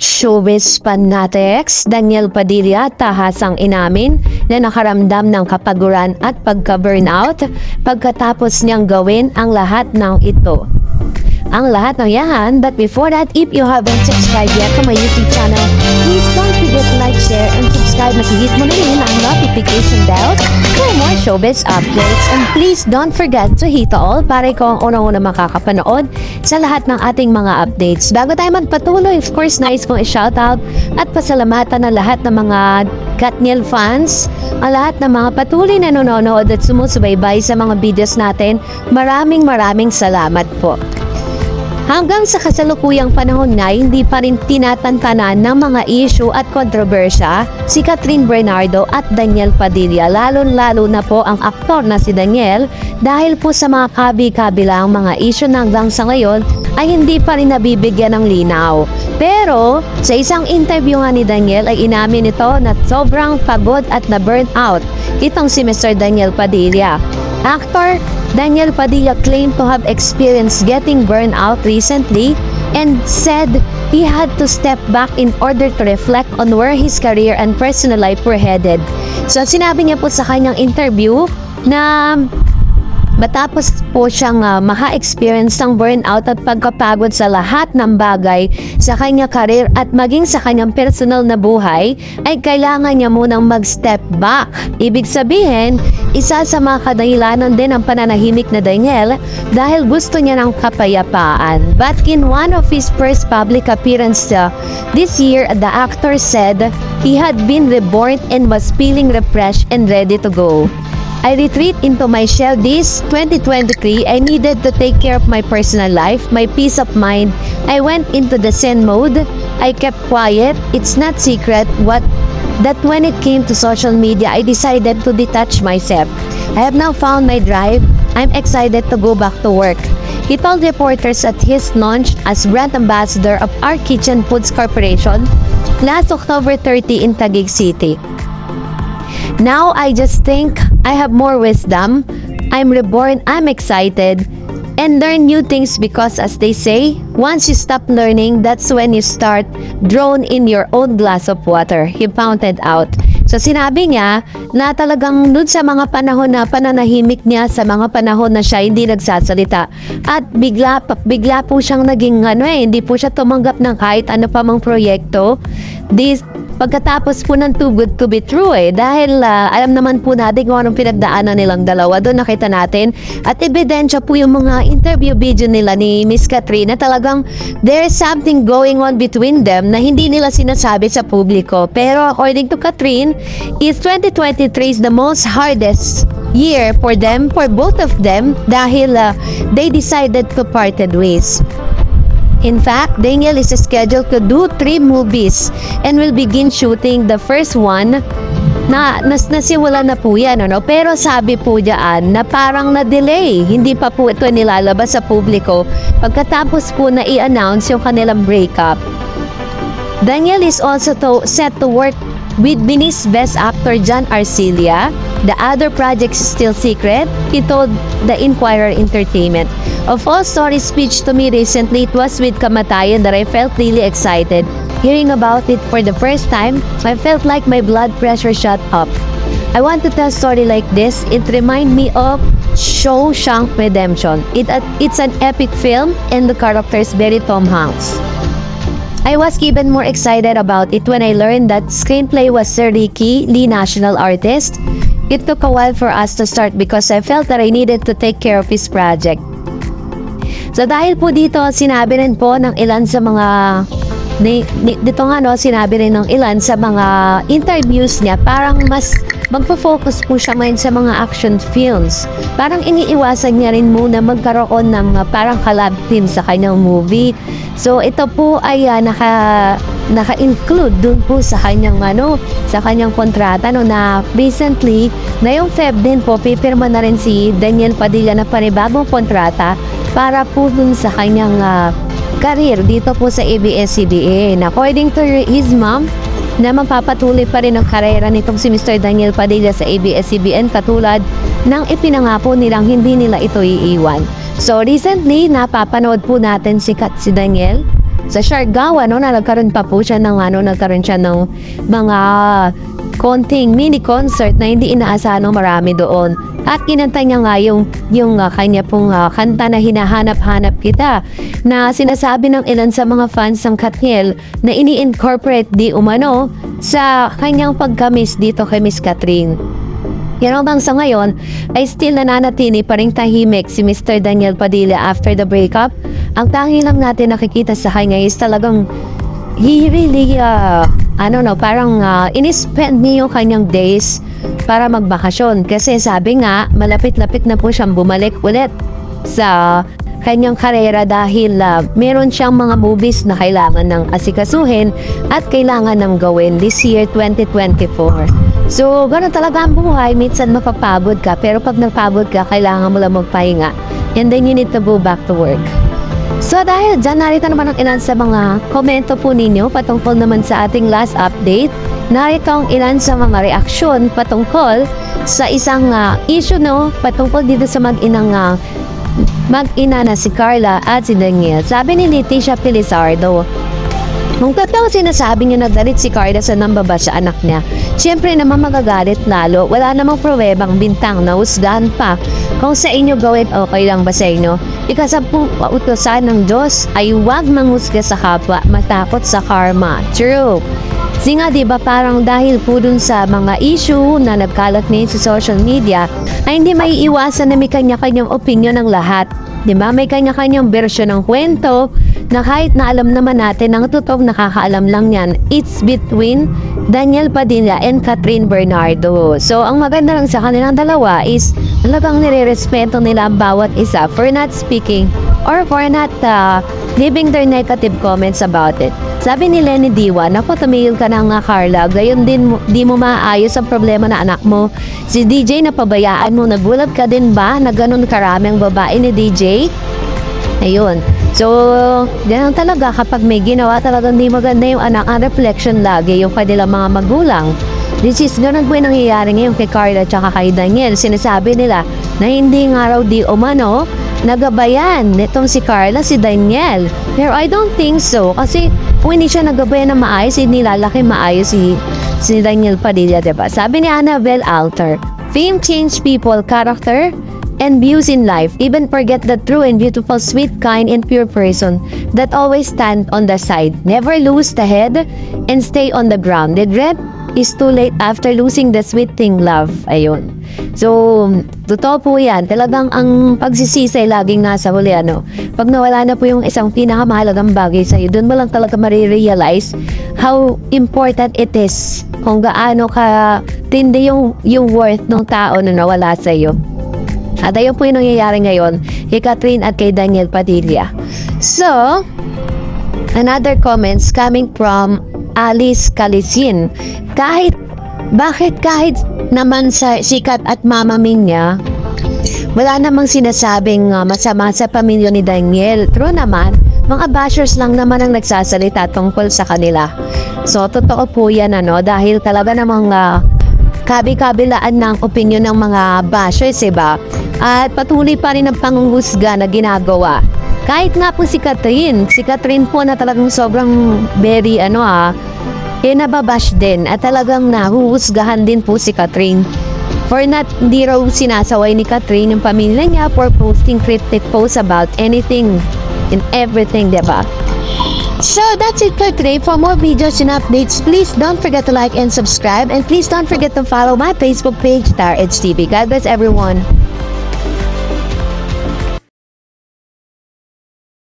Showbiz Fanatics, Daniel Padilla tahasang inamin na nakaramdam ng kapaguran at pagka-burnout pagkatapos niyang gawin ang lahat ng ito. Ang lahat ng yan, but before that, if you haven't subscribed yet to my YouTube channel, please don't forget to like, share, and subscribe. Makikit mo na rin ang notification bell for more showbiz updates. And please don't forget to hit all para ikaw ang unang-una makakapanood sa lahat ng ating mga updates. Bago tayo magpatuloy, of course, nice kong i-shoutout at pasalamatan na lahat ng mga Katniel fans, ang lahat ng mga patuloy na nanonood at sumusubaybay sa mga videos natin. Maraming salamat po. Hanggang sa kasalukuyang panahon nga, hindi pa rin tinatantanan ng mga issue at kontrobersya si Kathryn Bernardo at Daniel Padilla, lalong-lalo na po ang aktor na si Daniel dahil po sa mga kabi-kabilang mga issue na hanggang sa ngayon ay hindi pa rin nabibigyan ng linaw. Pero sa isang interview nga ni Daniel ay inamin ito na sobrang pagod at na-burnout itong si Mr. Daniel Padilla. Actor Daniel Padilla claimed to have experienced getting burned out recently and said he had to step back in order to reflect on where his career and personal life were headed. So sinabi niya po sa kanyang interview na matapos po siyang maka-experience ng burnout at pagkapagod sa lahat ng bagay sa kanyang career at maging sa kanyang personal na buhay, ay kailangan niya munang mag-step back. Ibig sabihin, isa sa mga kadahilanan din ang pananahimik na Daniel dahil gusto niya ng kapayapaan. But in one of his first public appearance this year, the actor said he had been reborn and was feeling refreshed and ready to go. I retreat into my shell this 2023. I needed to take care of my personal life, my peace of mind. I went into the Zen mode. I kept quiet. It's not secret that when it came to social media, I decided to detach myself. I have now found my drive. I'm excited to go back to work. He told reporters at his launch as brand ambassador of Our Kitchen Foods Corporation last October 30 in Taguig City. Now I just think I have more wisdom. I'm reborn, I'm excited, and learn new things because as they say, once you stop learning, that's when you start drown in your own glass of water. He pointed out. So sinabi niya na talagang dun sa mga panahon na pananahimik niya, sa mga panahon na siya hindi nagsasalita at bigla po siyang naging hindi po siya tumanggap ng kahit ano pa mang proyekto. Pagkatapos po ng Too Good To Be True dahil alam naman po natin kung anong pinagdaanan nilang dalawa. Doon nakita natin at ebidensya po yung mga interview video nila ni Miss Kathryn na talagang there's something going on between them na hindi nila sinasabi sa publiko. Pero according to Kathryn, is 2023 is the most hardest year for them, for both of them dahil they decided to parted ways. In fact, Daniel is scheduled to do 3 movies and will begin shooting the first one na nasimulan na po yan, ano? Pero sabi po dyan na parang na-delay, hindi pa po ito nilalabas sa publiko pagkatapos po na i-announce yung kanilang breakup. Daniel is also set to work with Bini's Best Actor John Arcilla. The other project is still secret, he told the Inquirer Entertainment. Of all stories pitched to me recently, it was with Kamatayan that I felt really excited. Hearing about it for the first time, I felt like my blood pressure shot up. I want to tell a story like this. It reminds me of Shawshank Redemption. It's an epic film and the character is very Tom Hanks. I was even more excited about it when I learned that screenplay was Sir Ricky Lee, national artist. It took a while for us to start because I felt that I needed to take care of his project. So dahil po dito, sinabi rin po ng ilan sa mga interviews niya, parang mas magpo-focus po siya ngayon sa mga action films. Parang iniiwasan niya rin muna magkaroon ng parang collab team sa kanyang movie. So ito po ay naka-include dun po sa kanyang sa kanyang kontrata na recently, ngayong Feb din po, pipirma na rin si Daniel Padilla na panibagong kontrata para po dun sa kanyang career dito po sa ABS-CBN. According to his mom, na mapapatuloy pa rin ang karera nitong si Mr. Daniel Padilla sa ABS-CBN katulad ng ipinangako nilang hindi nila ito iiwan. So recently, napapanood po natin si Daniel sa Siargao, ano, na nagkaroon pa po siya ng ano, nagkaroon siya ng mga konting mini concert na hindi inaasahan ng marami doon. At kinanta niya nga yung kanya pong kanta na Hinahanap-hanap Kita, na sinasabi ng ilan sa mga fans ng Katniel na ini-incorporate di umano sa kanyang pagka-miss dito kay Miss Kathryn. Yan ang bang sa ngayon ay still nananatili pa rin tahimik si Mr. Daniel Padilla after the breakup. Ang tanging lang natin nakikita sa kanya is talagang he really, parang in-spend niya yung kanyang days para magbakasyon. Kasi sabi nga, malapit-lapit na po siyang bumalik ulit sa kanyang karera dahil meron siyang mga movies na kailangan ng asikasuhin at kailangan ng gawin this year 2024. So, gano'n talaga ang buhay. Minsan mapapagod ka, pero pag napagod ka, kailangan mo lang magpahinga. And then you need to go back to work. So dahil dyan, narito naman ang ilan sa mga komento po ninyo patungkol naman sa ating last update. Narito ang ilan sa mga reaksyon patungkol sa isang issue, no, patungkol dito sa mag-ina na si Carla at si Daniel. Sabi ni Leticia Pelizardo, nung tatlong sinasabi niya nagdalit si Carla sa nambaba sa anak niya, siyempre naman magagalit lalo. Wala namang pruwebang bintang na husgahan pa. Kung sa inyo gawin, okay lang ba sa inyo? Ikasampung utusan ng Diyos ay huwag manghusga sa kapwa, matakot sa karma. True. Kasi nga diba, parang dahil po dun sa mga issue na nagkalat niya sa social media ay hindi maiiwasan na may kanya-kanyang opinion ng lahat. Diba? May kanya-kanyang version ng kwento na kahit na alam naman natin ang totoong nakakaalam lang yan. It's between Daniel Padilla and Kathryn Bernardo. So, ang maganda lang sa kanilang dalawa is talagang nirerespeto nila ang bawat isa for not speaking or for not leaving their negative comments about it. Sabi ni Lenny Diwa, naku, tumigil ka na nga Carla, gayon din di mo maayos ang problema na anak mo. Si DJ na pabayaan mo, nagulat ka din ba na ganun karami ang babae ni DJ? Ayun. So, ganun talaga kapag may ginawa talagang hindi maganda yung anak, ang reflection lagi yung kanilang mga magulang. This is ganun po yung nangyayari ngayon kay Carla at saka kay Daniel. Sinasabi nila na hindi nga raw di umano nagabayan nitong si Carla si Daniel. Pero I don't think so, kasi kung hindi siya nagabayan na maayos, inilalaki maayos si Daniel Padilla, diba? Sabi ni Annabel Alter, fame change people, character and views in life, even forget the true and beautiful, sweet, kind, and pure person that always stand on the side, never lose the head, and stay on the ground. Regret is too late after losing the sweet thing, love. Ayun. So, totoo po yan. Talagang ang pagsisisay laging nasa huli, ano. Pag nawala na po yung isang pinakamahalagang bagay sa'yo, doon mo lang talaga marirealize how important it is, kung gaano ka tindi yung worth ng tao na nawala sa'yo. At ayun po yung nangyayari ngayon kay Kathryn at kay Daniel Padilla. So, another comments coming from Alice Calisin. Bakit naman sa sikat at mamaming niya, wala namang sinasabing masama sa pamilya ni Daniel. True naman, mga bashers lang naman ang nagsasalita tungkol sa kanila. So, totoo po yan, ano, dahil talaga namang kabi-kabilaan ng opinion ng mga bashers, iba? At patuloy pa rin ang panghuhusga na ginagawa. Kahit nga po si Kathryn po na talagang sobrang very, nababash din at talagang nahuhusgahan din po si Kathryn. For not, hindi raw sinasaway ni Kathryn yung pamilya niya for posting cryptic posts about anything and everything, diba? So that's it for today. For more videos and updates, please don't forget to like and subscribe, and please don't forget to follow my Facebook page, Tower Edge TV. God bless everyone.